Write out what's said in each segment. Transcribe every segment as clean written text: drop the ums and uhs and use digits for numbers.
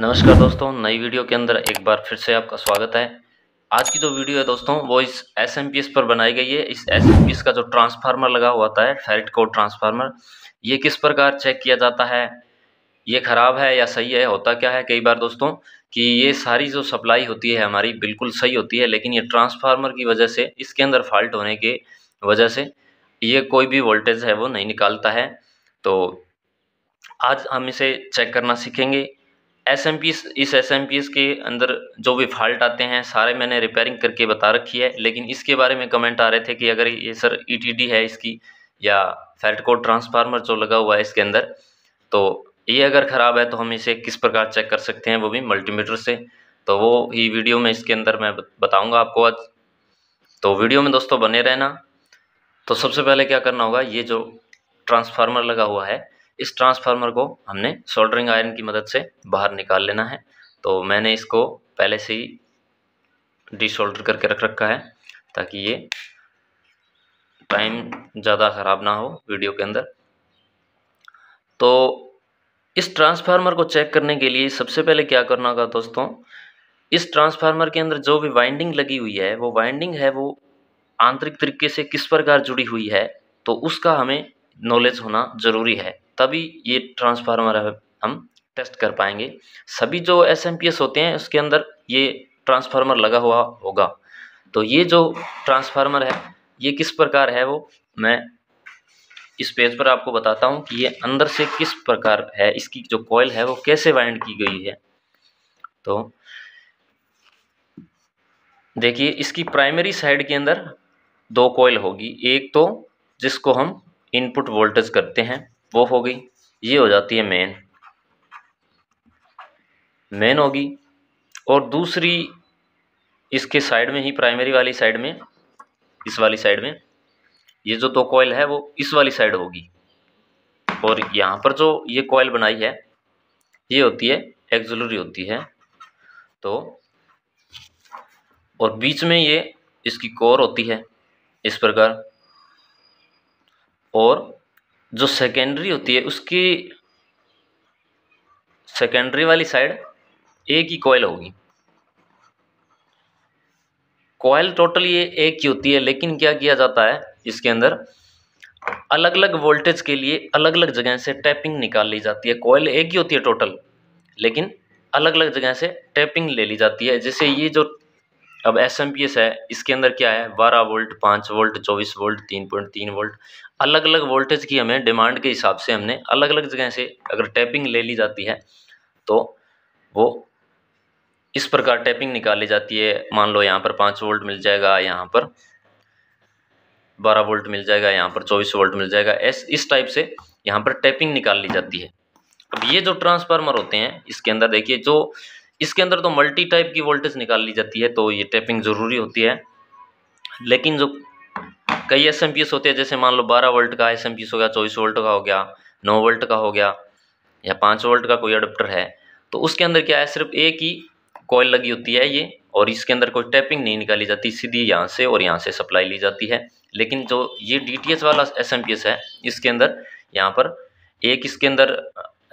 नमस्कार दोस्तों, नई वीडियो के अंदर एक बार फिर से आपका स्वागत है। आज की जो वीडियो है दोस्तों वो इस SMPS पर बनाई गई है। इस SMPS का जो ट्रांसफार्मर लगा हुआ होता है, फेरटकोर ट्रांसफार्मर, ये किस प्रकार चेक किया जाता है, ये ख़राब है या सही है। होता क्या है कई बार दोस्तों कि ये सारी जो सप्लाई होती है हमारी बिल्कुल सही होती है, लेकिन ये ट्रांसफार्मर की वजह से, इसके अंदर फॉल्ट होने के वजह से ये कोई भी वोल्टेज है वो नहीं निकालता है। तो आज हम इसे चेक करना सीखेंगे। एस एम पी एस के अंदर जो भी फॉल्ट आते हैं सारे मैंने रिपेयरिंग करके बता रखी है, लेकिन इसके बारे में कमेंट आ रहे थे कि अगर ये सर ETD है इसकी या फेरटकोर ट्रांसफार्मर जो लगा हुआ है इसके अंदर, तो ये अगर ख़राब है तो हम इसे किस प्रकार चेक कर सकते हैं, वो भी मल्टीमीटर से। तो वो ही वीडियो में इसके अंदर मैं बताऊँगा आपको आज। तो वीडियो में दोस्तों बने रहना। तो सबसे पहले क्या करना होगा, ये जो ट्रांसफार्मर लगा हुआ है इस ट्रांसफार्मर को हमने सोल्डरिंग आयरन की मदद से बाहर निकाल लेना है। तो मैंने इसको पहले से ही डिसोल्डर करके रख रखा है ताकि ये टाइम ज़्यादा ख़राब ना हो वीडियो के अंदर। तो इस ट्रांसफार्मर को चेक करने के लिए सबसे पहले क्या करना होगा दोस्तों, इस ट्रांसफार्मर के अंदर जो भी वाइंडिंग लगी हुई है वो वाइंडिंग है वो आंतरिक तरीके से किस प्रकार जुड़ी हुई है, तो उसका हमें नॉलेज होना ज़रूरी है, तभी ये ट्रांसफार्मर हम टेस्ट कर पाएंगे। सभी जो SMPS होते हैं उसके अंदर ये ट्रांसफार्मर लगा हुआ होगा। तो ये जो ट्रांसफार्मर है ये किस प्रकार है वो मैं इस पेज पर आपको बताता हूँ कि ये अंदर से किस प्रकार है, इसकी जो कॉइल है वो कैसे वाइंड की गई है। तो देखिए, इसकी प्राइमरी साइड के अंदर दो कॉइल होगी, एक तो जिसको हम इनपुट वोल्टेज करते हैं वो हो गई, ये हो जाती है मेन होगी, और दूसरी इसके साइड में ही प्राइमरी वाली साइड में, इस वाली साइड में ये जो दो कॉइल है वो इस वाली साइड होगी, और यहाँ पर जो ये कॉइल बनाई है ये होती है एक्सिलरी होती है। तो और बीच में ये इसकी कोर होती है इस प्रकार, और जो सेकेंडरी होती है उसकी सेकेंडरी वाली साइड एक ही कॉइल होगी। कॉइल टोटल ये एक ही होती है, लेकिन क्या किया जाता है इसके अंदर अलग अलग वोल्टेज के लिए अलग अलग जगह से टैपिंग निकाल ली जाती है। कॉइल एक ही होती है टोटल, लेकिन अलग अलग जगह से टैपिंग ले ली जाती है। जैसे ये जो अब SMPS है इसके अंदर क्या है, 12 वोल्ट, 5 वोल्ट, 24 वोल्ट, 3.3 वोल्ट, अलग अलग वोल्टेज की हमें डिमांड के हिसाब से हमने अलग अलग जगह से अगर टैपिंग ले ली जाती है तो वो इस प्रकार टैपिंग निकाल ली जाती है। मान लो यहाँ पर 5 वोल्ट मिल जाएगा, यहाँ पर 12 वोल्ट मिल जाएगा, यहाँ पर 24 वोल्ट मिल जाएगा, इस टाइप से यहाँ पर टैपिंग निकाल ली जाती है। अब ये जो ट्रांसफार्मर होते हैं इसके अंदर देखिए, जो इसके अंदर तो मल्टी टाइप की वोल्टेज निकाल ली जाती है, तो ये टैपिंग ज़रूरी होती है। लेकिन जो कई SMPS होते हैं, जैसे मान लो 12 वोल्ट का SMPS हो गया, 24 वोल्ट का हो गया, 9 वोल्ट का हो गया, या 5 वोल्ट का कोई अडप्टर है, तो उसके अंदर क्या है सिर्फ एक ही कॉइल लगी होती है ये, और इसके अंदर कोई टैपिंग नहीं निकाली जाती, सीधी यहाँ से और यहाँ से सप्लाई ली जाती है। लेकिन जो ये DTH वाला SMPS है इसके अंदर यहाँ पर एक इसके अंदर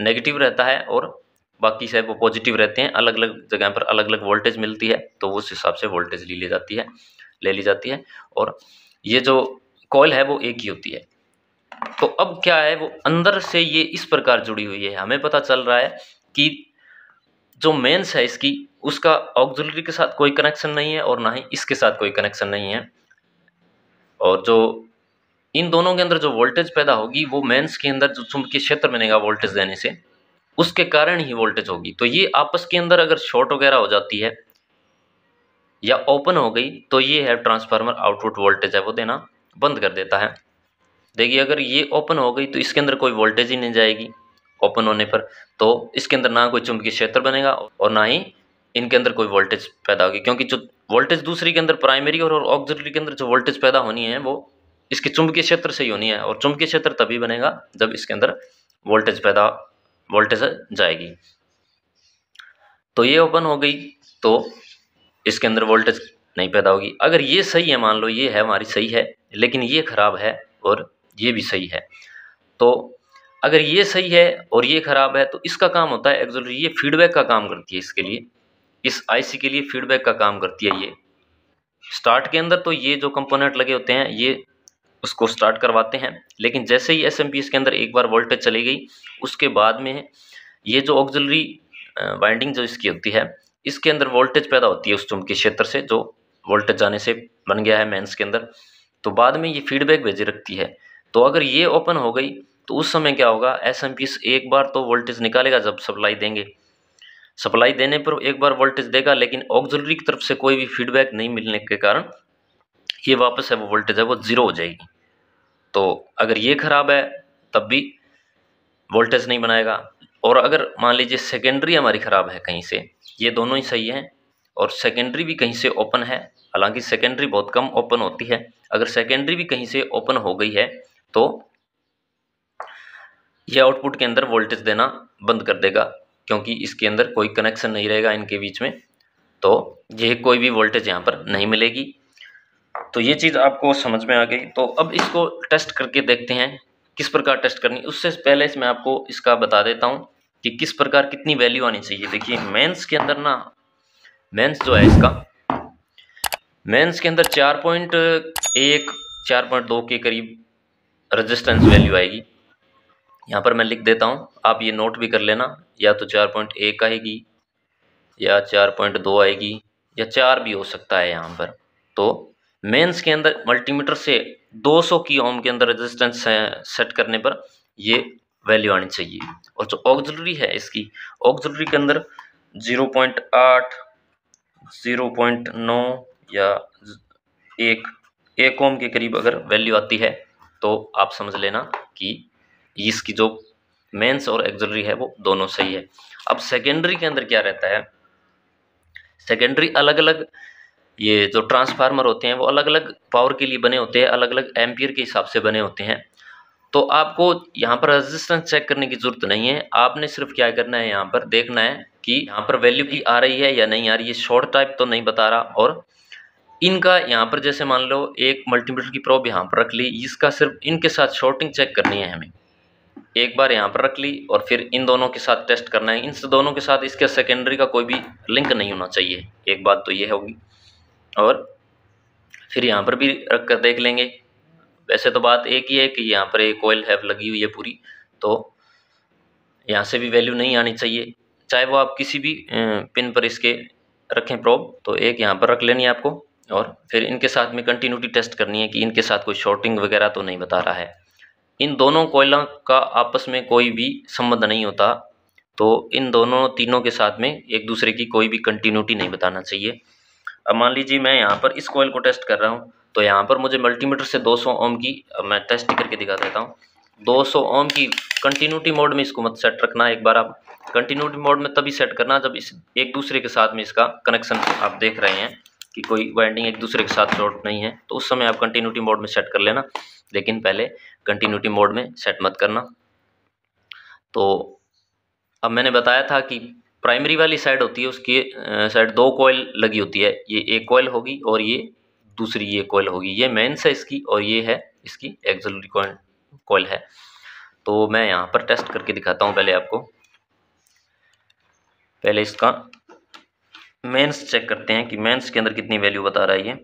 नेगेटिव रहता है और बाकी सब वो पॉजिटिव रहते हैं, अलग अलग जगह पर अलग अलग वोल्टेज मिलती है, तो उस हिसाब से वोल्टेज ले ली जाती है, और ये जो कॉइल है वो एक ही होती है। तो अब क्या है वो अंदर से ये इस प्रकार जुड़ी हुई है, हमें पता चल रहा है कि जो मेंस है इसकी उसका ऑक्सिलरी के साथ कोई कनेक्शन नहीं है और ना ही इसके साथ कोई कनेक्शन नहीं है, और जो इन दोनों के अंदर जो वोल्टेज पैदा होगी वो मेंस के अंदर जो चुंबकीय क्षेत्र बनेगा वोल्टेज देने से उसके कारण ही वोल्टेज होगी। तो ये आपस के अंदर अगर शॉर्ट वगैरह हो जाती है या ओपन हो गई तो ये है ट्रांसफार्मर आउटपुट वोल्टेज है वो देना बंद कर देता है। देखिए, अगर ये ओपन हो गई तो इसके अंदर कोई वोल्टेज ही नहीं जाएगी ओपन होने पर, तो इसके अंदर ना कोई चुंबकीय क्षेत्र बनेगा और ना ही इनके अंदर कोई वोल्टेज पैदा होगी, क्योंकि जो वोल्टेज दूसरी के अंदर प्राइमरी और ऑक्सिलरी के अंदर जो वोल्टेज पैदा होनी है वो इसके चुंबकीय क्षेत्र से ही होनी है, और चुंबकीय क्षेत्र तभी बनेगा जब इसके अंदर वोल्टेज जाएगी। तो ये ओपन हो गई तो इसके अंदर वोल्टेज नहीं पैदा होगी। अगर ये सही है, मान लो ये है हमारी सही है, लेकिन ये ख़राब है और ये भी सही है, तो अगर ये सही है और ये ख़राब है तो इसका काम होता है एक्सेलरेटर, ये फीडबैक का काम करती है इसके लिए, इस आईसी के लिए फीडबैक का काम करती है ये। स्टार्ट के अंदर तो ये जो कंपोनेंट लगे होते हैं ये उसको स्टार्ट करवाते हैं, लेकिन जैसे ही एसएमपीएस के अंदर एक बार वोल्टेज चली गई उसके बाद में ये जो ऑक्सिलरी वाइंडिंग जो इसकी होती है इसके अंदर वोल्टेज पैदा होती है उस चुंबकीय क्षेत्र से जो वोल्टेज जाने से बन गया है मेंस के अंदर, तो बाद में ये फीडबैक भेजे रखती है। तो अगर ये ओपन हो गई तो उस समय क्या होगा, एसएमपीएस एक बार तो वोल्टेज निकालेगा जब सप्लाई देंगे, सप्लाई देने पर एक बार वोल्टेज देगा, लेकिन ऑक्सिलरी की तरफ से कोई भी फीडबैक नहीं मिलने के कारण ये वापस है वो वोल्टेज है वो ज़ीरो हो जाएगी। तो अगर ये ख़राब है तब भी वोल्टेज नहीं बनाएगा, और अगर मान लीजिए सेकेंडरी हमारी ख़राब है कहीं से, ये दोनों ही सही हैं और सेकेंडरी भी कहीं से ओपन है, हालांकि सेकेंडरी बहुत कम ओपन होती है, अगर सेकेंडरी भी कहीं से ओपन हो गई है तो यह आउटपुट के अंदर वोल्टेज देना बंद कर देगा क्योंकि इसके अंदर कोई कनेक्शन नहीं रहेगा इनके बीच में, तो यह कोई भी वोल्टेज यहाँ पर नहीं मिलेगी। तो ये चीज़ आपको समझ में आ गई। तो अब इसको टेस्ट करके देखते हैं किस प्रकार टेस्ट करनी, उससे पहले मैं आपको इसका बता देता हूँ कि किस प्रकार कितनी वैल्यू आनी चाहिए। देखिए मेंस के अंदर ना, मेंस जो है इसका मेंस के अंदर 4.1 4.2 के करीब रजिस्टेंस वैल्यू आएगी, यहाँ पर मैं लिख देता हूँ, आप ये नोट भी कर लेना, या तो 4.1 आएगी या 4.2 आएगी या 4 भी हो सकता है यहाँ पर। तो मेंस के अंदर मल्टीमीटर से 200 की ओम के अंदर रेजिस्टेंस सेट करने पर ये वैल्यू आनी चाहिए, और जो ऑक्सिलरी है इसकी ऑक्सिलरी के अंदर 0.8 0.9 या 1 ओम के करीब अगर वैल्यू आती है तो आप समझ लेना कि इसकी जो मेंस और ऑक्सिलरी है वो दोनों सही है। अब सेकेंडरी के अंदर क्या रहता है, सेकेंडरी अलग अलग ये जो ट्रांसफार्मर होते हैं वो अलग अलग पावर के लिए बने होते हैं, अलग अलग एम्पियर के हिसाब से बने होते हैं, तो आपको यहाँ पर रेजिस्टेंस चेक करने की ज़रूरत नहीं है, आपने सिर्फ क्या करना है यहाँ पर देखना है कि यहाँ पर वैल्यू की आ रही है या नहीं आ रही है, शॉर्ट टाइप तो नहीं बता रहा। और इनका यहाँ पर जैसे मान लो एक मल्टीमीटर की प्रोब यहाँ पर रख ली, इसका सिर्फ इनके साथ शॉर्टिंग चेक करनी है हमें, एक बार यहाँ पर रख ली और फिर इन दोनों के साथ टेस्ट करना है, इन दोनों के साथ इसका सेकेंडरी का कोई भी लिंक नहीं होना चाहिए, एक बात तो ये होगी, और फिर यहाँ पर भी रख कर देख लेंगे। वैसे तो बात एक ही है कि यहाँ पर एक कॉइल हैव लगी हुई है पूरी, तो यहाँ से भी वैल्यू नहीं आनी चाहिए, चाहे वो आप किसी भी पिन पर इसके रखें प्रोब, तो एक यहाँ पर रख लेनी है आपको, और फिर इनके साथ में कंटिन्यूटी टेस्ट करनी है कि इनके साथ कोई शॉर्टिंग वगैरह तो नहीं बता रहा है, इन दोनों कॉइलों का आपस में कोई भी संबंध नहीं होता, तो इन दोनों तीनों के साथ में एक दूसरे की कोई भी कंटिन्यूटी नहीं बताना चाहिए। अब मान लीजिए मैं यहाँ पर इस कॉइल को टेस्ट कर रहा हूँ, तो यहाँ पर मुझे मल्टीमीटर से 200 ओम की, मैं टेस्ट करके दिखा देता हूँ, 200 ओम की कंटिन्यूटी मोड में इसको मत सेट रखना, एक बार आप कंटिन्यूटी मोड में तभी सेट करना जब इस एक दूसरे के साथ में इसका कनेक्शन आप देख रहे हैं कि कोई वाइंडिंग एक दूसरे के साथ शॉर्ट नहीं है, तो उस समय आप कंटिन्यूटी मोड में सेट कर लेना, लेकिन पहले कंटिन्यूटी मोड में सेट मत करना। तो अब मैंने बताया था कि प्राइमरी वाली साइड होती है उसकी साइड दो कॉइल लगी होती है, ये एक कॉइल होगी और ये दूसरी ये कॉइल होगी, ये मेंस है इसकी और ये है इसकी एक्सिलरी कॉइल है। तो मैं यहाँ पर टेस्ट करके दिखाता हूँ पहले आपको, पहले इसका मेंस चेक करते हैं कि मेंस के अंदर कितनी वैल्यू बता रहा है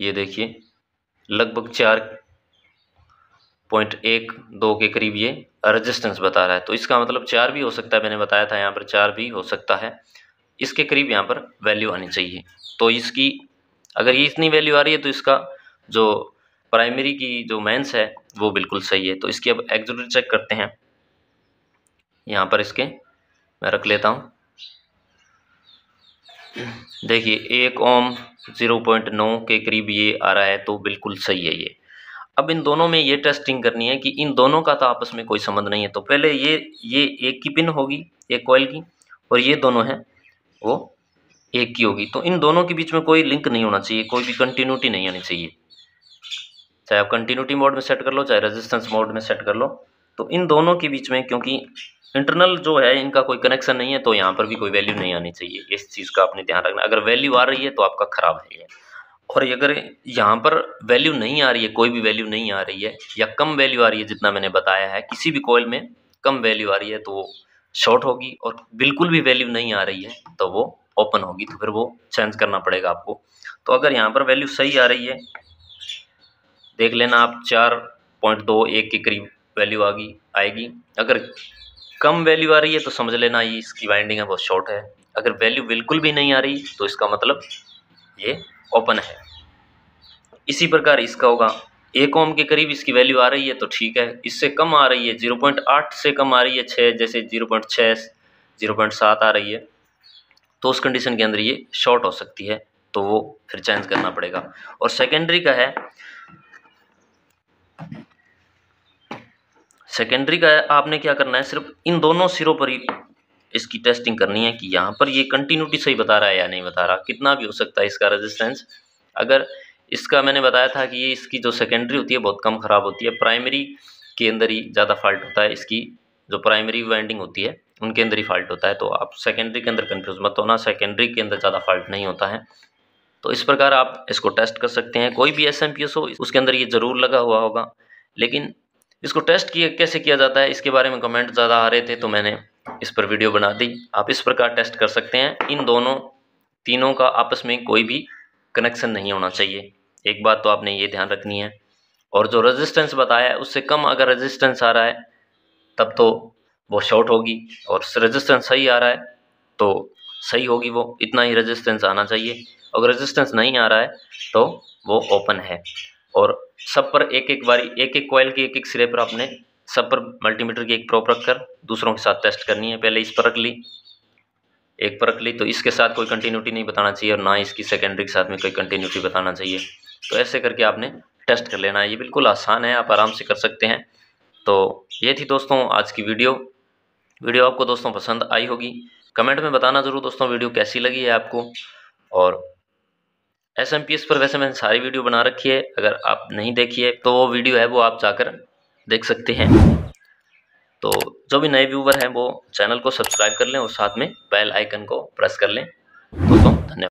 ये देखिए लगभग 4.12 के करीब ये रेजिस्टेंस बता रहा है, तो इसका मतलब 4 भी हो सकता है, मैंने बताया था यहाँ पर 4 भी हो सकता है, इसके करीब यहाँ पर वैल्यू आनी चाहिए। तो इसकी अगर ये इतनी वैल्यू आ रही है तो इसका जो प्राइमरी की जो मेंस है वो बिल्कुल सही है। तो इसकी अब एक्सिलरी चेक करते हैं, यहाँ पर इसके मैं रख लेता हूँ, देखिए 1 ओम 0.9 के करीब ये आ रहा है, तो बिल्कुल सही है ये। अब इन दोनों में ये टेस्टिंग करनी है कि इन दोनों का तो आपस में कोई संबंध नहीं है, तो पहले ये एक की पिन होगी एक कॉइल की, और ये दोनों हैं वो एक की होगी, तो इन दोनों के बीच में कोई लिंक नहीं होना चाहिए, कोई भी कंटिन्यूटी नहीं आनी चाहिए, चाहे आप कंटिन्यूटी मोड में सेट कर लो चाहे रेजिस्टेंस मोड में सेट कर लो, तो इन दोनों के बीच में क्योंकि इंटरनल जो है इनका कोई कनेक्शन नहीं है तो यहाँ पर भी कोई वैल्यू नहीं आनी चाहिए, इस चीज़ का आपने ध्यान रखना। अगर वैल्यू आ रही है तो आपका ख़राब है ये, और अगर यहाँ पर वैल्यू नहीं आ रही है, कोई भी वैल्यू नहीं आ रही है या कम वैल्यू आ रही है, जितना मैंने बताया है किसी भी कॉइल में कम वैल्यू आ रही है तो वो शॉर्ट होगी, और बिल्कुल भी वैल्यू नहीं आ रही है तो वो ओपन होगी, तो फिर वो चेंज करना पड़ेगा आपको। तो अगर यहाँ पर वैल्यू सही आ रही है, देख लेना आप 4.21 के करीब वैल्यू आएगी। अगर कम वैल्यू आ रही है तो समझ लेना ये इसकी वाइंडिंग है, बहुत शॉर्ट है। अगर वैल्यू बिल्कुल भी नहीं आ रही तो इसका मतलब ये ओपन है। इसी प्रकार इसका होगा, 1 ओम के करीब इसकी वैल्यू आ रही है तो ठीक है, इससे कम आ रही है 0.8 से कम आ रही है, 6 जैसे 0.6 0.7 आ रही है तो उस कंडीशन के अंदर ये शॉर्ट हो सकती है, तो वो फिर चेंज करना पड़ेगा। और सेकेंडरी का है आपने क्या करना है, सिर्फ इन दोनों सिरों पर ही इसकी टेस्टिंग करनी है कि यहाँ पर ये कंटिन्यूटी सही बता रहा है या नहीं बता रहा, कितना भी हो सकता है इसका रेजिस्टेंस। अगर इसका मैंने बताया था कि ये इसकी जो सेकेंडरी होती है बहुत कम ख़राब होती है, प्राइमरी के अंदर ही ज़्यादा फॉल्ट होता है, इसकी जो प्राइमरी वाइंडिंग होती है उनके अंदर ही फॉल्ट होता है। तो आप सेकेंडरी के अंदर कंफ्यूज मत होना, सेकेंडरी के अंदर ज़्यादा फॉल्ट नहीं होता है। तो इस प्रकार आप इसको टेस्ट कर सकते हैं। कोई भी SMPS हो उसके अंदर ये ज़रूर लगा हुआ होगा, लेकिन इसको टेस्ट कैसे किया जाता है इसके बारे में कमेंट ज़्यादा आ रहे थे तो मैंने इस पर वीडियो बना दी। आप इस प्रकार टेस्ट कर सकते हैं। इन दोनों तीनों का आपस में कोई भी कनेक्शन नहीं होना चाहिए, एक बात तो आपने ये ध्यान रखनी है। और जो रेजिस्टेंस बताया है उससे कम अगर रेजिस्टेंस आ रहा है तब तो वो शॉर्ट होगी, और रेजिस्टेंस सही आ रहा है तो सही होगी, वो इतना ही रेजिस्टेंस आना चाहिए। अगर रेजिस्टेंस नहीं आ रहा है तो वो ओपन है। और सब पर एक बारी एक कॉइल के एक सिरे पर आपने सब पर मल्टीमीटर की एक प्रोब रखकर दूसरों के साथ टेस्ट करनी है। पहले इस पर रख ली, एक पर रख ली, तो इसके साथ कोई कंटिन्यूटी नहीं बताना चाहिए और ना इसकी सेकेंडरी के साथ में कोई कंटिन्यूटी बताना चाहिए। तो ऐसे करके आपने टेस्ट कर लेना है, ये बिल्कुल आसान है, आप आराम से कर सकते हैं। तो ये थी दोस्तों आज की वीडियो आपको दोस्तों पसंद आई होगी। कमेंट में बताना ज़रूर दोस्तों वीडियो कैसी लगी है आपको। और SMPS पर वैसे मैंने सारी वीडियो बना रखी है, अगर आप नहीं देखी है तो वो वीडियो है वो आप जाकर देख सकते हैं। तो जो भी नए व्यूवर हैं वो चैनल को सब्सक्राइब कर लें और साथ में बेल आइकन को प्रेस कर लें। दोस्तों